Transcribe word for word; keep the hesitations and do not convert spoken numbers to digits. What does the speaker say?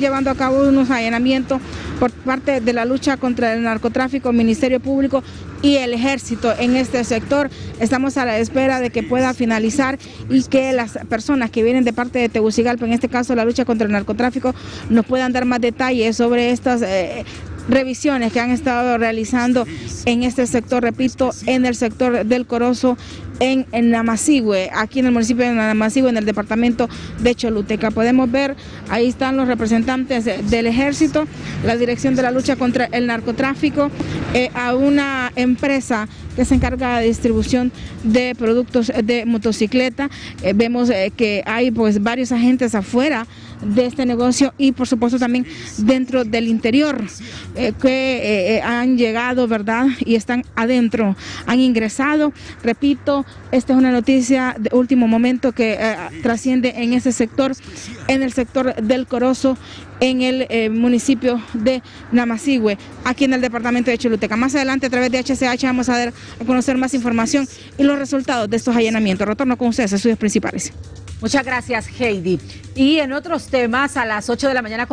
llevando a cabo unos allanamientos por parte de la lucha contra el narcotráfico, el Ministerio Público y el Ejército en este sector. Estamos a la espera de que pueda finalizar y que las personas que vienen de parte de Tegucigalpa, en este caso la lucha contra el narcotráfico, nos puedan dar más detalles sobre estas eh, revisiones que han estado realizando en este sector, repito, en el sector del Corozo, en, en Namasigüe, aquí en el municipio de Namasigüe, en el departamento de Choluteca. Podemos ver, ahí están los representantes del Ejército, la Dirección de la Lucha contra el Narcotráfico, eh, a una empresa que se encarga de distribución de productos de motocicleta. Eh, vemos eh, que hay pues varios agentes afuera de este negocio y por supuesto también dentro del interior eh, que eh, han llegado, ¿verdad? Y están adentro, han ingresado. Repito, esta es una noticia de último momento que eh, trasciende en ese sector, en el sector del Corozo, en el eh, municipio de Namasigüe, aquí en el departamento de Choluteca. Más adelante a través de H C H vamos a, ver, a conocer más información y los resultados de estos allanamientos. Retorno con ustedes a estudios principales. Muchas gracias, Heidi. Y en otros temas, a las ocho de la mañana...